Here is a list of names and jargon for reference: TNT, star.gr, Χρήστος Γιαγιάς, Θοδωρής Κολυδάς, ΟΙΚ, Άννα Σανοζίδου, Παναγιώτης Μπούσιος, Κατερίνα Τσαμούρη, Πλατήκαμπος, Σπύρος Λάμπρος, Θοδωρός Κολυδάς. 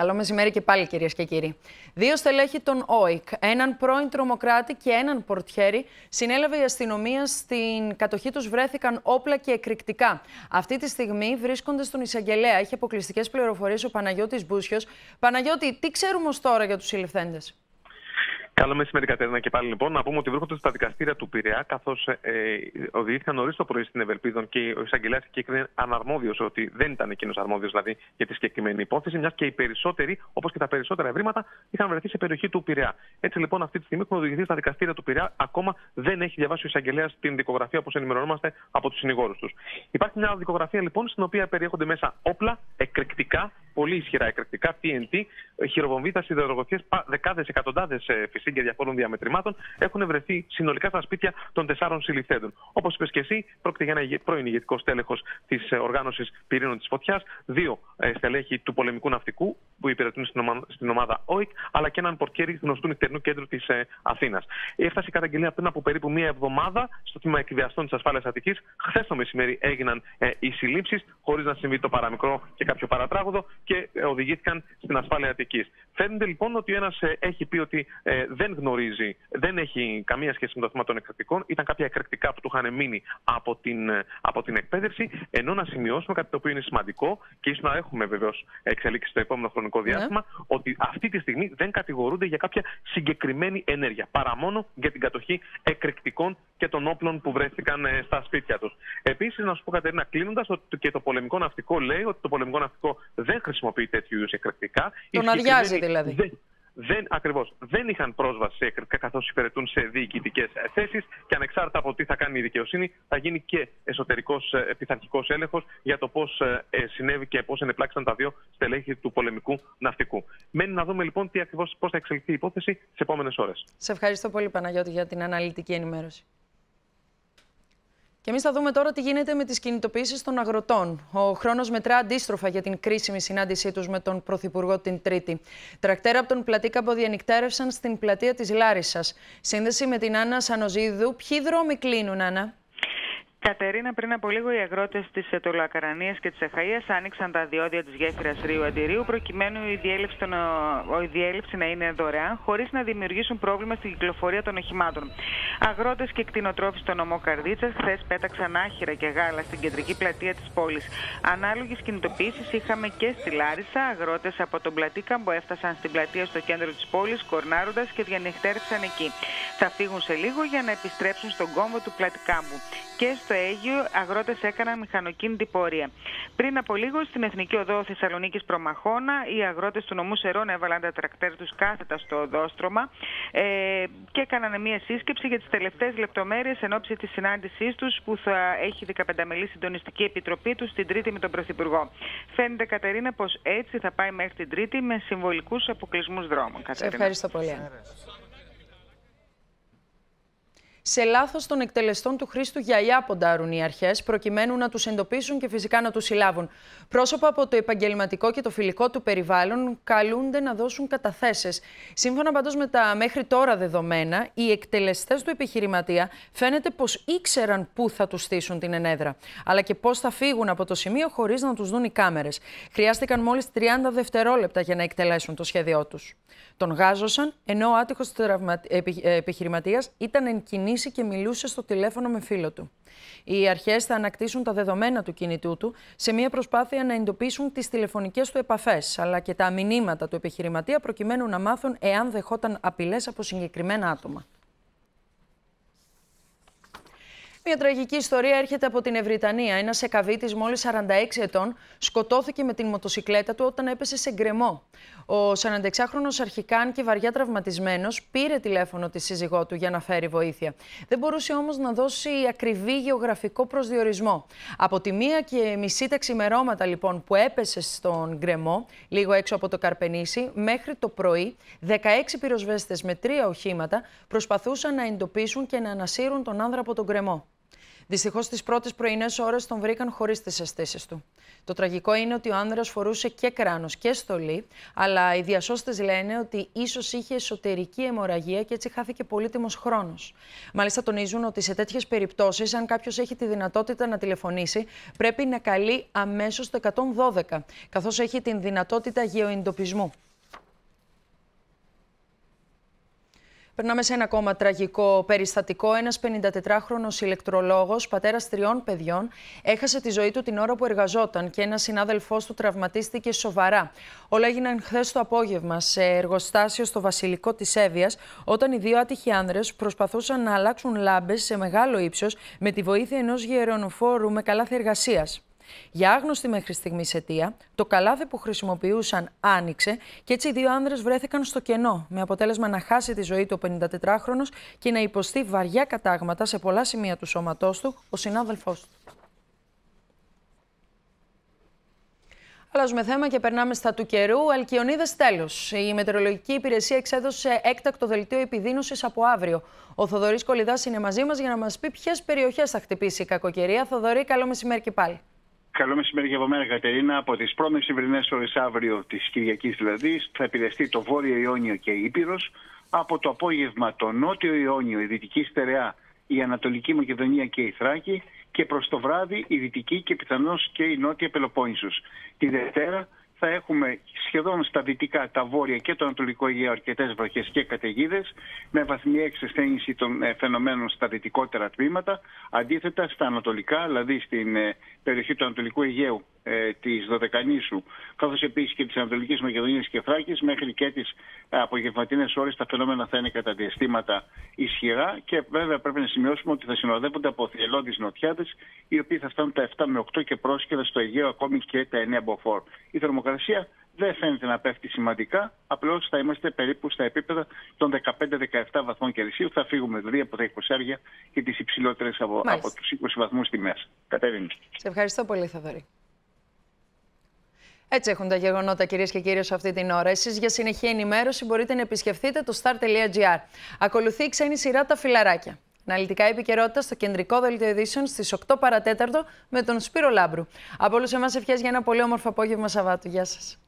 Καλό μεσημέρι και πάλι, κυρίες και κύριοι. Δύο στελέχη των ΟΙΚ, έναν πρώην τρομοκράτη και έναν πορτιέρι, συνέλαβε η αστυνομία. Στην κατοχή τους βρέθηκαν όπλα και εκρηκτικά. Αυτή τη στιγμή βρίσκονται στον εισαγγελέα. Έχει αποκλειστικές πληροφορίες ο Παναγιώτης Μπούσιος. Παναγιώτη, τι ξέρουμε ως τώρα για τους συλληφθέντες? Καλό μεσημέρι, Κατερίνα, και πάλι λοιπόν. Να πούμε ότι βρίσκονται στα δικαστήρια του Πειραιά, καθώς οδηγήθηκαν νωρίς το πρωί στην Ευελπίδων και ο εισαγγελέας είναι αναρμόδιος, ότι δεν ήταν εκείνος αρμόδιος δηλαδή για τη συγκεκριμένη υπόθεση, μιας και οι περισσότεροι, όπως και τα περισσότερα ευρήματα, είχαν βρεθεί σε περιοχή του Πειραιά. Έτσι λοιπόν, αυτή τη στιγμή έχουν οδηγηθεί στα δικαστήρια του Πειραιά. Ακόμα δεν έχει διαβάσει ο εισαγγελέας την δικογραφία, όπως ενημερωνόμαστε από τους συνηγόρους τους. Υπάρχει μια δικογραφία λοιπόν, στην οποία περιέχονται μέσα όπλα, εκρηκτικά, πολύ ισχυρά εκρηκτικά, TNT, χειροβομβίδες, σιδεροδρομικές, δεκάδες, εκατοντάδες φυσίγγια διαφόρων διαμετρημάτων, έχουν βρεθεί συνολικά στα σπίτια των 4 συλληφθέντων. Όπως είπες και εσύ, πρόκειται για ένα πρώην ηγετικό στέλεχος της οργάνωσης Πυρήνων της Φωτιάς, 2 στελέχη του πολεμικού ναυτικού που υπηρετούν στην ομάδα ΟΙΚ, αλλά και έναν πορτιέρι γνωστού νυχτερινού κέντρου της Αθήνας. Έφτασε η καταγγελία πριν από περίπου μία εβδομάδα στο τμήμα εκβιαστών της Ασφάλειας Αττικής. Χθες το μεσημέρι έγιναν οι συλλήψεις, χωρίς να συμβεί το παραμικρό και κάποιο παρατράγωδο, και οδηγήθηκαν στην Ασφάλεια Αττικής. Φαίνεται λοιπόν ότι ένας έχει πει ότι δεν γνωρίζει, δεν έχει καμία σχέση με το θέμα των εκρηκτικών. Ήταν κάποια εκρηκτικά που του είχαν μείνει από την εκπαίδευση. Ενώ να σημειώσουμε κάτι το οποίο είναι σημαντικό και ίσως να έχουμε βεβαίως εξελίξει στο επόμενο χρονικό διάστημα, ότι αυτή τη στιγμή δεν κατηγορούνται για κάποια συγκεκριμένη ενέργεια, παρά μόνο για την κατοχή εκρηκτικών και των όπλων που βρέθηκαν στα σπίτια τους. Επίσης, να σου πω, Κατερίνα, κλείνοντας, ότι και το πολεμικό ναυτικό λέει ότι το πολεμικό ναυτικό δεν χρησιμοποιεί τέτοιου είδους εκρηκτικά. Τον αδειάζει δηλαδή. Ακριβώς. Δεν είχαν πρόσβαση σε εκρηκτικά, καθώς υπηρετούν σε διοικητικές θέσεις, και ανεξάρτητα από τι θα κάνει η δικαιοσύνη, θα γίνει και εσωτερικός πειθαρχικός έλεγχος για το πώς συνέβη και πώς ενεπλάξαν τα 2 στελέχη του πολεμικού ναυτικού. Μένει να δούμε λοιπόν πώς θα εξελιχθεί η υπόθεση τις επόμενες ώρες. Σε ευχαριστώ πολύ, Παναγιώτη, για την αναλυτική ενημέρωση. Και εμείς θα δούμε τώρα τι γίνεται με τις κινητοποιήσεις των αγροτών. Ο χρόνος μετρά αντίστροφα για την κρίσιμη συνάντησή τους με τον Πρωθυπουργό την Τρίτη. Τρακτέρα από τον Πλατήκαμπο διανυκτέρευσαν στην πλατεία της Λάρισσας. Σύνδεση με την Άννα Σανοζίδου. Ποιοι δρόμοι κλείνουν, Άννα? Κατερίνα, πριν από λίγο οι αγρότες της Ετωλοακαρανίας και της Αχαΐας άνοιξαν τα διόδια της γέφυρας Ρίου Αντιρίου, προκειμένου η διέλευση να είναι δωρεάν, χωρίς να δημιουργήσουν πρόβλημα στην κυκλοφορία των οχημάτων. Αγρότες και κτηνοτρόφοι στο νομό Καρδίτσας χθες πέταξαν άχυρα και γάλα στην κεντρική πλατεία της πόλης. Ανάλογες κινητοποιήσεις είχαμε και στη Λάρισα. Αγρότες από τον Πλατήκαμπο έφτασαν στην πλατεία στο κέντρο της πόλης, κορνάροντας, και διανυχτέρευσαν εκεί. Θα φύγουν σε λίγο για να επιστρέψουν στον κόμβο του Πλατικάμπου. Και στο Αίγιο, αγρότες έκαναν μηχανοκίνητη πορεία. Πριν από λίγο, στην Εθνική Οδό Θεσσαλονίκης Προμαχώνα, οι αγρότες του νομού Σερών έβαλαν τα τρακτέρ τους κάθετα στο οδόστρωμα και έκαναν μια σύσκεψη για τις τελευταίες λεπτομέρειες εν ώψη της συνάντησής τους, που θα έχει 15 μελή συντονιστική επιτροπή τους την Τρίτη με τον Πρωθυπουργό. Φαίνεται, Κατερίνα, πως έτσι θα πάει μέχρι την Τρίτη, με συμβολικούς αποκλεισμούς δρόμων. Ευχαριστώ πολύ. Σε λάθος των εκτελεστών του Χρήστου Γιαγιά ποντάρουν οι αρχές, προκειμένου να τους εντοπίσουν και φυσικά να τους συλλάβουν. Πρόσωπα από το επαγγελματικό και το φιλικό του περιβάλλον καλούνται να δώσουν καταθέσεις. Σύμφωνα πάντως με τα μέχρι τώρα δεδομένα, οι εκτελεστές του επιχειρηματία φαίνεται πως ήξεραν πού θα τους στήσουν την ενέδρα, αλλά και πώς θα φύγουν από το σημείο χωρίς να τους δουν οι κάμερες. Χρειάστηκαν μόλις 30 δευτερόλεπτα για να εκτελέσουν το σχέδιό τους. Τον γάζωσαν, ενώ ο άτυχος επιχειρηματίας ήταν εν κινήσει και μιλούσε στο τηλέφωνο με φίλο του. Οι αρχές θα ανακτήσουν τα δεδομένα του κινητού του σε μια προσπάθεια να εντοπίσουν τις τηλεφωνικές του επαφές, αλλά και τα μηνύματα του επιχειρηματία, προκειμένου να μάθουν εάν δεχόταν απειλές από συγκεκριμένα άτομα. Μια τραγική ιστορία έρχεται από την Ευρυτανία. Ένας εκαβίτης μόλις 46 ετών σκοτώθηκε με την μοτοσικλέτα του όταν έπεσε σε γκρεμό. Ο 46χρονος, αρχικά και βαριά τραυματισμένος, πήρε τηλέφωνο τη σύζυγό του για να φέρει βοήθεια. Δεν μπορούσε όμως να δώσει ακριβή γεωγραφικό προσδιορισμό. Από τη 1.30 τα ξημερώματα λοιπόν που έπεσε στον γκρεμό, λίγο έξω από το Καρπενήσι, μέχρι το πρωί, 16 πυροσβέστες με 3 οχήματα προσπαθούσαν να εντοπίσουν και να ανασύρουν τον άνδρα από τον γκρεμό. Δυστυχώς, τις πρώτες πρωινές ώρες τον βρήκαν χωρίς τις αισθήσεις του. Το τραγικό είναι ότι ο άνδρας φορούσε και κράνος και στολή, αλλά οι διασώστες λένε ότι ίσως είχε εσωτερική αιμορραγία και έτσι χάθηκε πολύτιμος χρόνος. Μάλιστα, τονίζουν ότι σε τέτοιες περιπτώσεις, αν κάποιος έχει τη δυνατότητα να τηλεφωνήσει, πρέπει να καλεί αμέσως το 112, καθώς έχει την δυνατότητα γεωεντοπισμού. Περνάμε σε ένα ακόμα τραγικό περιστατικό. Ένας 54χρονος ηλεκτρολόγος, πατέρας 3 παιδιών, έχασε τη ζωή του την ώρα που εργαζόταν και ένας συνάδελφός του τραυματίστηκε σοβαρά. Όλα έγιναν χθες το απόγευμα σε εργοστάσιο στο Βασιλικό της Εύβοιας, όταν οι δύο άτυχοι άνδρες προσπαθούσαν να αλλάξουν λάμπες σε μεγάλο ύψος με τη βοήθεια ενός γερονοφόρου με καλάθι εργασίας. Για άγνωστη μέχρι στιγμής αιτία, το καλάθι που χρησιμοποιούσαν άνοιξε και έτσι οι δύο άνδρες βρέθηκαν στο κενό, με αποτέλεσμα να χάσει τη ζωή του ο 54χρονος και να υποστεί βαριά κατάγματα σε πολλά σημεία του σώματός του, ο συνάδελφός του. Αλλάζουμε θέμα και περνάμε στα του καιρού. Αλκιονίδες, τέλος. Η μετεωρολογική υπηρεσία εξέδωσε έκτακτο δελτίο επιδείνωσης από αύριο. Ο Θοδωρής Κολυδάς είναι μαζί μας για να μας πει ποιες περιοχές θα χτυπήσει η κακοκαιρία. Θοδωρή, καλό μεσημέρι και πάλι. Καλό μεσημέρι και από μένα, Κατερίνα. Από τις πρώμες ημερινές ώρες αύριο, της Κυριακής δηλαδή, θα επηρεαστεί το Βόρειο Ιόνιο και η Ήπειρος. Από το απόγευμα, το Νότιο Ιόνιο, η Δυτική Στερεά, η Ανατολική Μακεδονία και η Θράκη. Και προς το βράδυ, η Δυτική και πιθανώς και η Νότια Πελοπόννησος. Τη Δευτέρα θα έχουμε σχεδόν στα δυτικά, τα βόρεια και το Ανατολικό Αιγαίο αρκετές βροχές και καταιγίδες, με βαθμιαία εξασθένιση των φαινομένων στα δυτικότερα τμήματα. Αντίθετα, στα ανατολικά, δηλαδή στην περιοχή του Ανατολικού Αιγαίου, της Δωδεκανήσου, καθώς επίσης και της Ανατολικής Μακεδονίας και Θράκης, μέχρι και τις απογευματινές ώρες τα φαινόμενα θα είναι κατά διαστήματα ισχυρά και βέβαια πρέπει να σημειώσουμε ότι θα συνοδεύονται από θυελλώδεις νοτιάδες, οι οποίοι θα φτάνουν τα 7 με 8 και πρόσκαιρα στο Αιγαίο ακόμη και τα 9 μποφόρ. Η θερμοκρασία δεν φαίνεται να πέφτει σημαντικά, απλώς θα είμαστε περίπου στα επίπεδα των 15-17 βαθμών Κελσίου. Θα φύγουμε δηλαδή από τα 20 και τις υψηλότερες από τους 20 βαθμούς τιμές. Κατερίνη. Σε ευχαριστώ πολύ, Θοδωρή. Έτσι έχουν τα γεγονότα, κυρίες και κύριοι, σε αυτή την ώρα. Εσείς για συνεχή ενημέρωση μπορείτε να επισκεφτείτε το star.gr. Ακολουθεί η ξένη σειρά Τα Φιλαράκια. Αναλυτικά επικαιρότητα στο κεντρικό δελτίο ειδήσεων στις 8 παρατέταρτο με τον Σπύρο Λάμπρου. Από όλους εμάς ευχές για ένα πολύ όμορφο απόγευμα Σαββάτου. Γεια σας.